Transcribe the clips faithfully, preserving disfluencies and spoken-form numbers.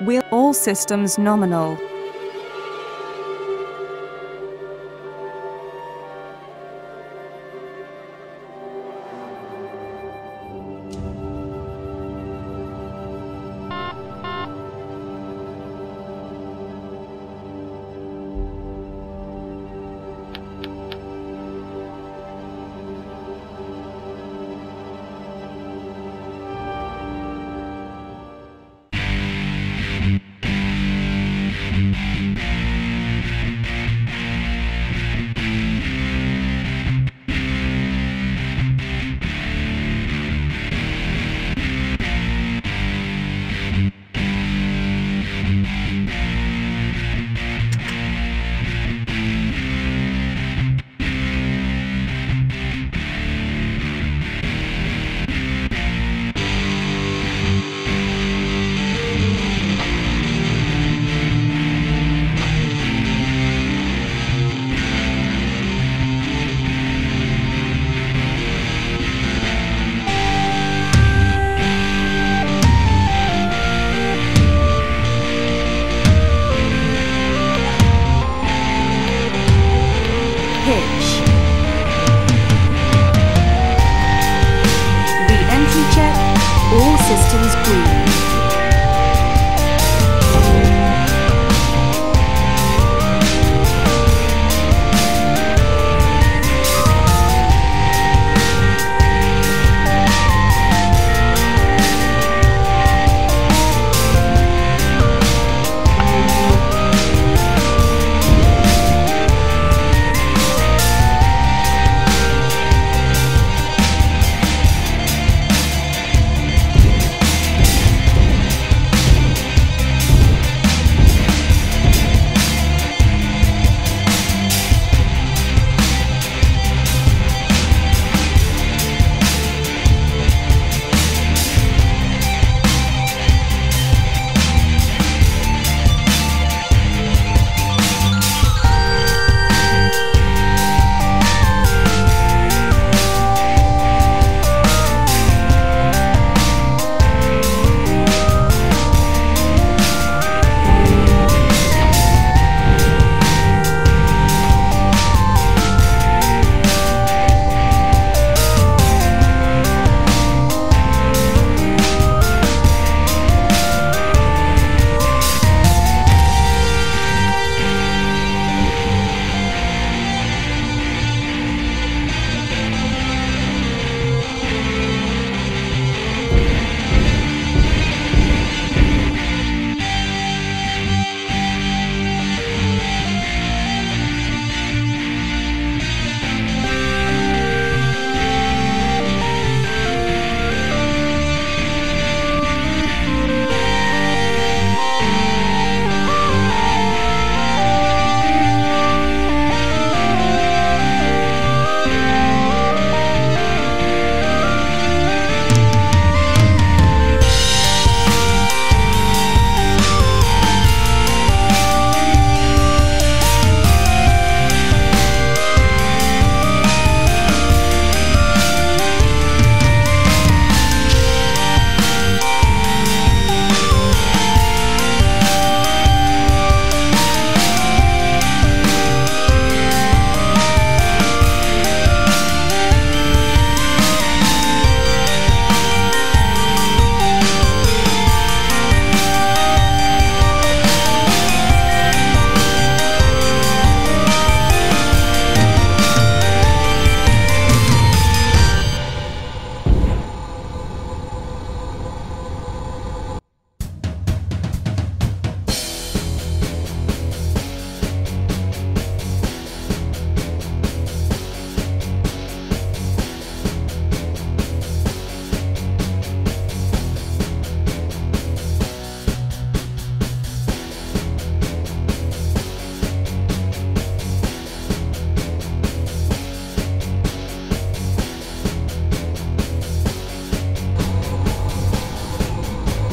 Will all systems nominal.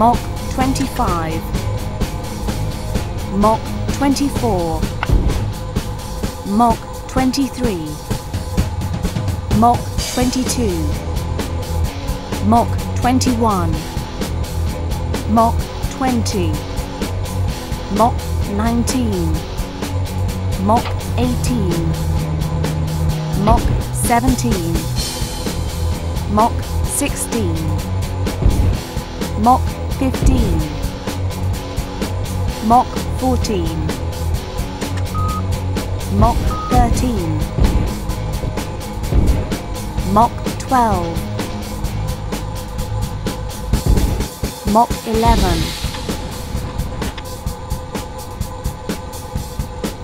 Mach twenty-five, Mach twenty-four, Mach twenty-three, Mach twenty-two, Mach twenty-one, Mach twenty. Mach nineteen, Mach eighteen, Mach seventeen, Mach sixteen, Mach fifteen, Mach fourteen, Mach thirteen, Mach twelve, Mach eleven,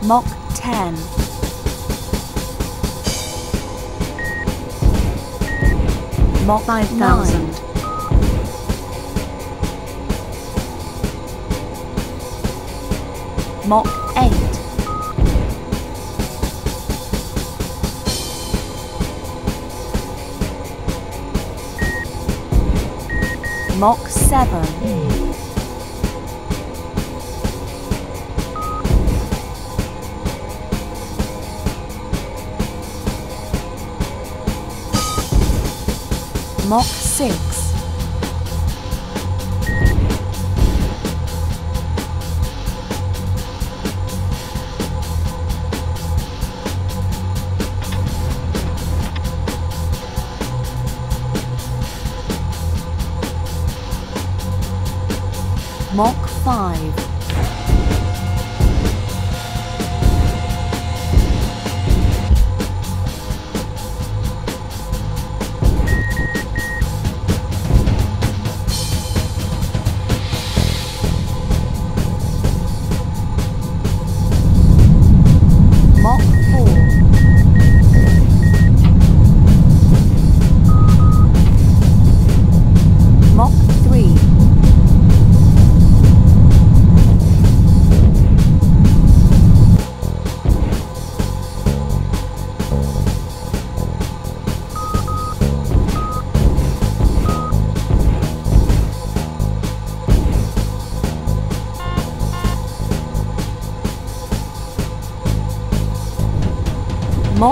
Mach ten, Mach five thousand, Mach eight, Mach seven, Mach six, Mach five, Mach four, Mach three,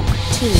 Mach two,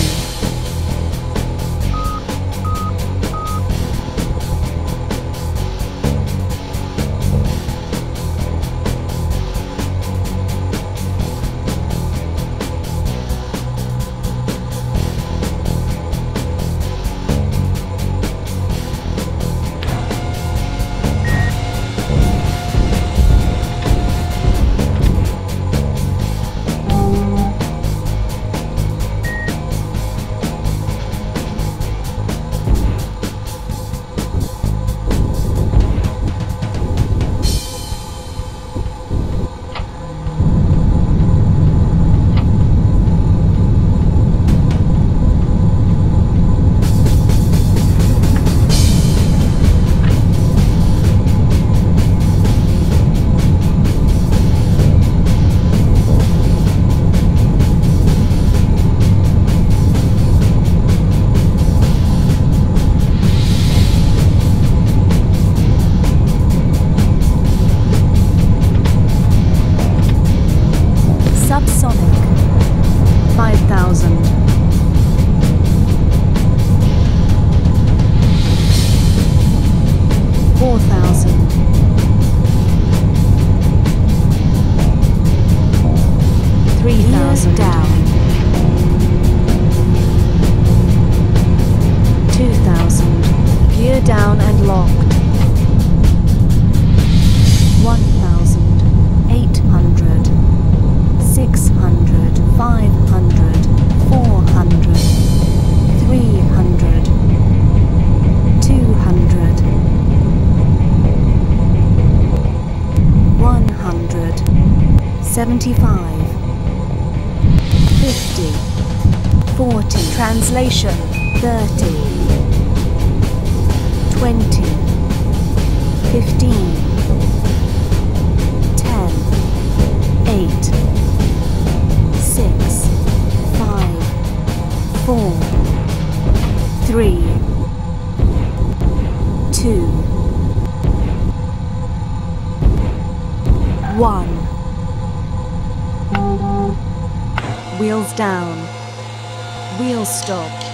seventy-five, fifty, forty, translation, thirty, twenty, fifteen, ten, eight, six, five, four, three, two, one. Wheels down. Wheels stop.